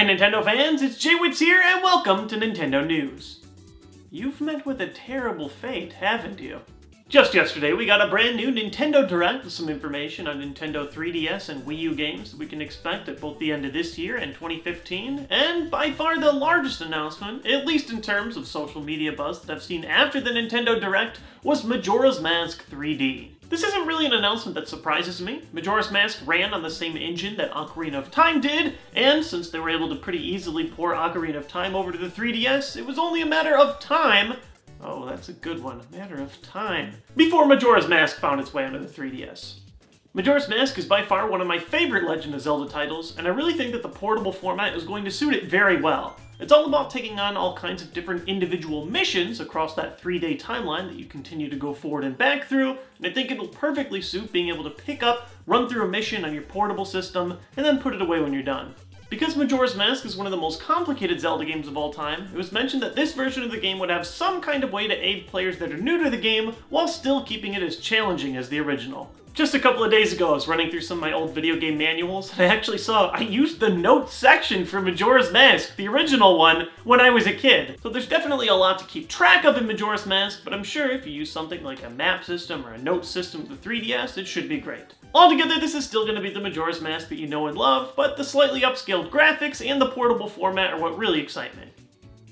Hey Nintendo fans, it's JWittz here, and welcome to Nintendo News. You've met with a terrible fate, haven't you? Just yesterday, we got a brand new Nintendo Direct with some information on Nintendo 3DS and Wii U games that we can expect at both the end of this year and 2015, and by far the largest announcement, at least in terms of social media buzz that I've seen after the Nintendo Direct, was Majora's Mask 3D. This isn't really an announcement that surprises me. Majora's Mask ran on the same engine that Ocarina of Time did, and since they were able to pretty easily port Ocarina of Time over to the 3DS, it was only a matter of time. Oh, that's a good one. A matter of time. Before Majora's Mask found its way onto the 3DS. Majora's Mask is by far one of my favorite Legend of Zelda titles, and I really think that the portable format is going to suit it very well. It's all about taking on all kinds of different individual missions across that 3-day timeline that you continue to go forward and back through, and I think it'll perfectly suit being able to pick up, run through a mission on your portable system, and then put it away when you're done. Because Majora's Mask is one of the most complicated Zelda games of all time, it was mentioned that this version of the game would have some kind of way to aid players that are new to the game while still keeping it as challenging as the original. Just a couple of days ago, I was running through some of my old video game manuals, and I actually saw I used the notes section for Majora's Mask, the original one, when I was a kid. So there's definitely a lot to keep track of in Majora's Mask, but I'm sure if you use something like a map system or a note system with the 3DS, it should be great. Altogether, this is still going to be the Majora's Mask that you know and love, but the slightly upscaled graphics and the portable format are what really excite me.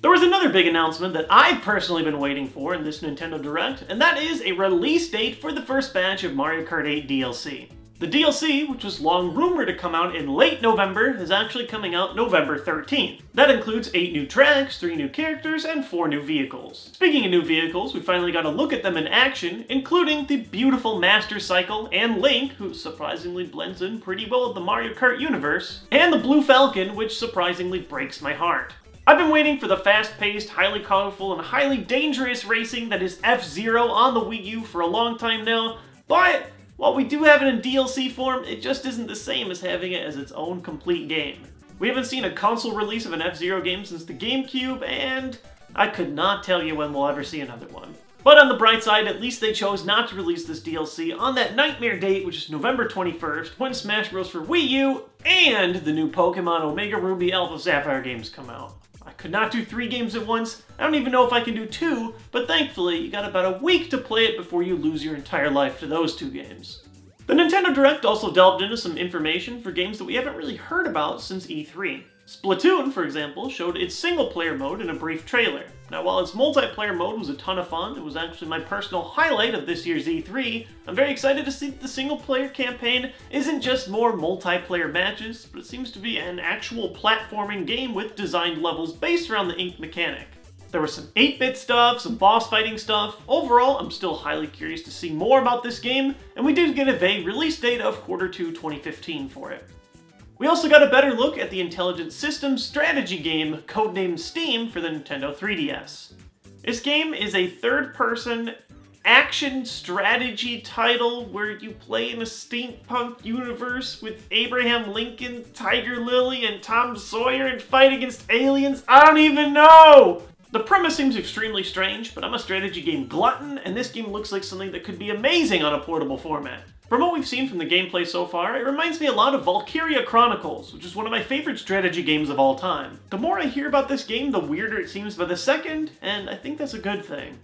There was another big announcement that I've personally been waiting for in this Nintendo Direct, and that is a release date for the first batch of Mario Kart 8 DLC. The DLC, which was long rumored to come out in late November, is actually coming out November 13th. That includes 8 new tracks, 3 new characters, and 4 new vehicles. Speaking of new vehicles, we finally got a look at them in action, including the beautiful Master Cycle and Link, who surprisingly blends in pretty well with the Mario Kart universe, and the Blue Falcon, which surprisingly breaks my heart. I've been waiting for the fast-paced, highly colorful, and highly dangerous racing that is F-Zero on the Wii U for a long time now, but while we do have it in DLC form, it just isn't the same as having it as its own complete game. We haven't seen a console release of an F-Zero game since the GameCube, and I could not tell you when we'll ever see another one. But on the bright side, at least they chose not to release this DLC on that nightmare date, which is November 21st, when Smash Bros. For Wii U and the new Pokemon Omega Ruby Alpha Sapphire games come out. I could not do 3 games at once, I don't even know if I can do 2, but thankfully you got about a week to play it before you lose your entire life to those 2 games. The Nintendo Direct also delved into some information for games that we haven't really heard about since E3. Splatoon, for example, showed its single-player mode in a brief trailer. Now while its multiplayer mode was a ton of fun, it was actually my personal highlight of this year's E3, I'm very excited to see that the single-player campaign isn't just more multiplayer matches, but it seems to be an actual platforming game with designed levels based around the ink mechanic. There was some 8-bit stuff, some boss fighting stuff. Overall, I'm still highly curious to see more about this game, and we did get a vague release date of Q2 2015 for it. We also got a better look at the Intelligent Systems strategy game, codenamed Steam, for the Nintendo 3DS. This game is a third-person action strategy title where you play in a steampunk universe with Abraham Lincoln, Tiger Lily, and Tom Sawyer and fight against aliens. I don't even know! The premise seems extremely strange, but I'm a strategy game glutton, and this game looks like something that could be amazing on a portable format. From what we've seen from the gameplay so far, it reminds me a lot of Valkyria Chronicles, which is one of my favorite strategy games of all time. The more I hear about this game, the weirder it seems by the second, and I think that's a good thing.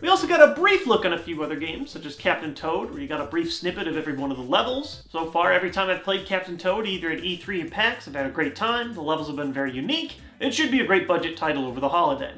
We also got a brief look on a few other games, such as Captain Toad, where you got a brief snippet of every one of the levels. So far, every time I've played Captain Toad, either at E3 or PAX, I've had a great time, the levels have been very unique, and it should be a great budget title over the holiday.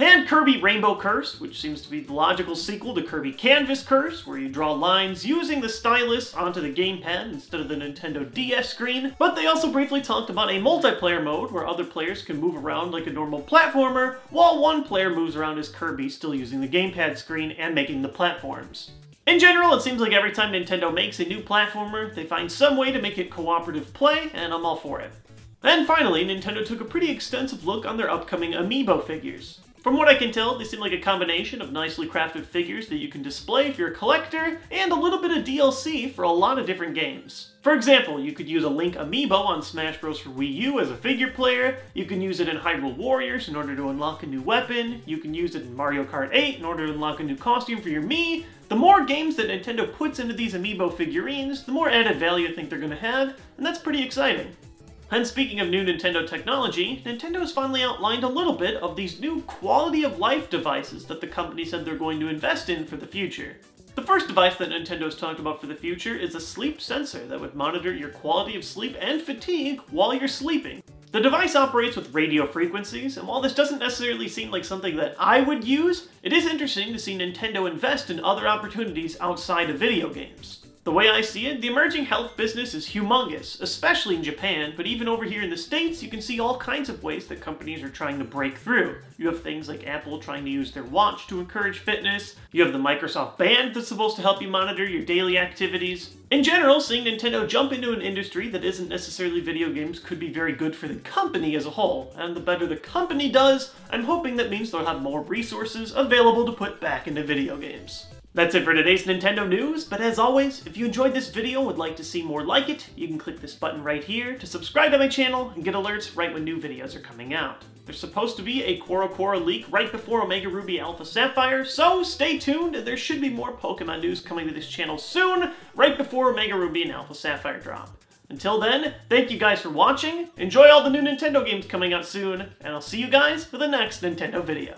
And Kirby Rainbow Curse, which seems to be the logical sequel to Kirby Canvas Curse, where you draw lines using the stylus onto the gamepad instead of the Nintendo DS screen, but they also briefly talked about a multiplayer mode where other players can move around like a normal platformer, while one player moves around as Kirby, still using the gamepad screen and making the platforms. In general, it seems like every time Nintendo makes a new platformer, they find some way to make it cooperative play, and I'm all for it. And finally, Nintendo took a pretty extensive look on their upcoming Amiibo figures. From what I can tell, they seem like a combination of nicely crafted figures that you can display if you're a collector, and a little bit of DLC for a lot of different games. For example, you could use a Link Amiibo on Smash Bros. For Wii U as a figure player, you can use it in Hyrule Warriors in order to unlock a new weapon, you can use it in Mario Kart 8 in order to unlock a new costume for your Mii. The more games that Nintendo puts into these Amiibo figurines, the more added value I think they're going to have, and that's pretty exciting. And speaking of new Nintendo technology, Nintendo has finally outlined a little bit of these new quality of life devices that the company said they're going to invest in for the future. The first device that Nintendo's talked about for the future is a sleep sensor that would monitor your quality of sleep and fatigue while you're sleeping. The device operates with radio frequencies, and while this doesn't necessarily seem like something that I would use, it is interesting to see Nintendo invest in other opportunities outside of video games. The way I see it, the emerging health business is humongous, especially in Japan, but even over here in the States, you can see all kinds of ways that companies are trying to break through. You have things like Apple trying to use their watch to encourage fitness, you have the Microsoft Band that's supposed to help you monitor your daily activities. In general, seeing Nintendo jump into an industry that isn't necessarily video games could be very good for the company as a whole, and the better the company does, I'm hoping that means they'll have more resources available to put back into video games. That's it for today's Nintendo news, but as always, if you enjoyed this video and would like to see more like it, you can click this button right here to subscribe to my channel and get alerts right when new videos are coming out. There's supposed to be a Korokoro leak right before Omega Ruby Alpha Sapphire, so stay tuned, and there should be more Pokemon news coming to this channel soon, right before Omega Ruby and Alpha Sapphire drop. Until then, thank you guys for watching, enjoy all the new Nintendo games coming out soon, and I'll see you guys for the next Nintendo video.